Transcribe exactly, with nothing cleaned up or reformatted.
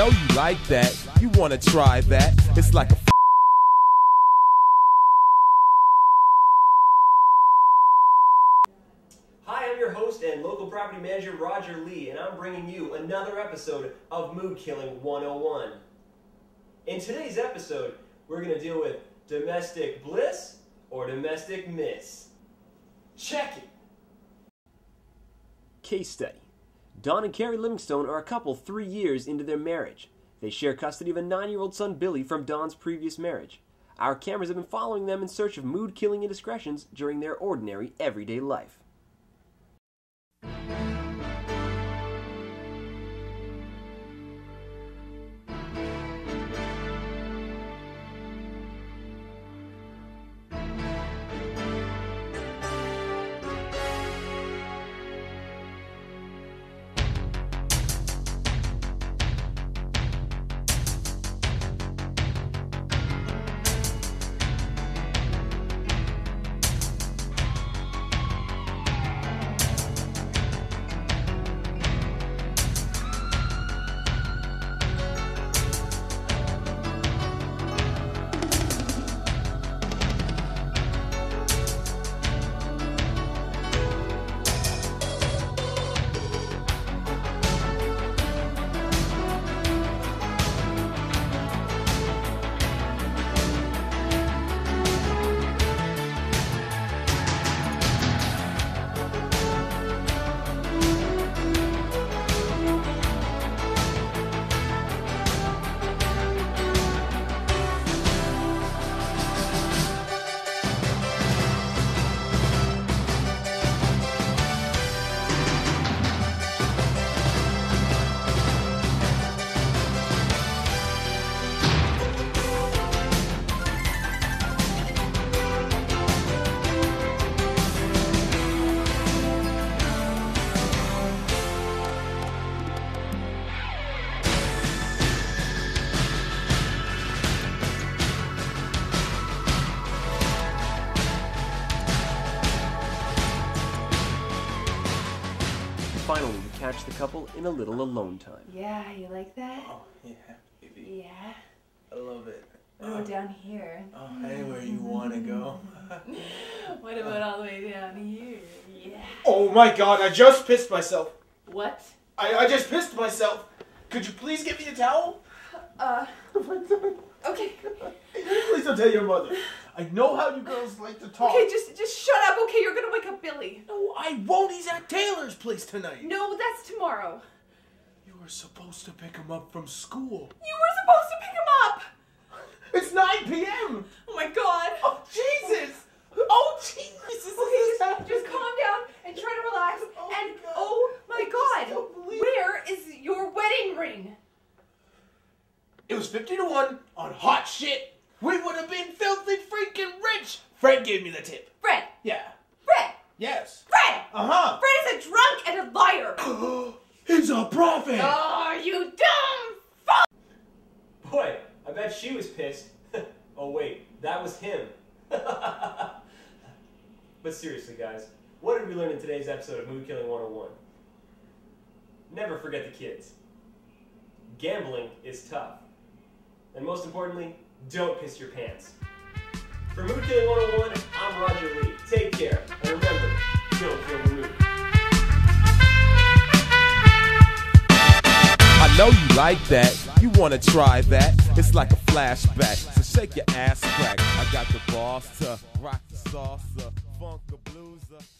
know you like that. You wanna try that. It's like a Hi, I'm your host and local property manager Roger Lee, and I'm bringing you another episode of Mood Killing one oh one. In today's episode, we're gonna deal with domestic bliss or domestic miss. Check it! Case study. Don and Carrie Livingstone are a couple three years into their marriage. They share custody of a nine-year-old son, Billy, from Don's previous marriage. Our cameras have been following them in search of mood-killing indiscretions during their ordinary, everyday life. Finally, we catch the couple in a little alone time. Yeah, you like that? Oh, yeah, baby. Yeah. I love it. Oh, uh, down here. Oh, anywhere you want to go. What about uh, all the way down here? Yeah. Oh my God, I just pissed myself. What? I, I just pissed myself. Could you please get me a towel? Uh, okay. Please don't tell your mother. I know how you girls like to talk. Okay, just just shut up, okay? You're gonna wake up Billy. No, I won't. He's at Taylor's place tonight. No, that's tomorrow. You were supposed to pick him up from school. You were supposed to pick him up! It's nine p m Oh my God. Oh, Jesus! Oh, Jesus! Okay, just, just calm down and try to relax. Oh, and, God. oh my I God, where is your wedding ring? It was fifty to one on hot shit. We would have been filthy freaking rich. Fred gave me the tip. Fred? Yeah. Fred? Yes. Fred? Uh-huh. Fred is a drunk and a liar. He's a prophet. Oh, you dumb fuck. Boy, I bet she was pissed. Oh, wait. That was him. But seriously, guys, what did we learn in today's episode of Mood Killing one oh one? Never forget the kids. Gambling is tough. And most importantly, don't piss your pants. For Mood Killing one oh one, I'm Roger Lee. Take care, and remember, don't kill the mood. I know you like that. You wanna try that. It's like a flashback, so shake your ass crack. I got the boss to rock the saucer, funk the blues.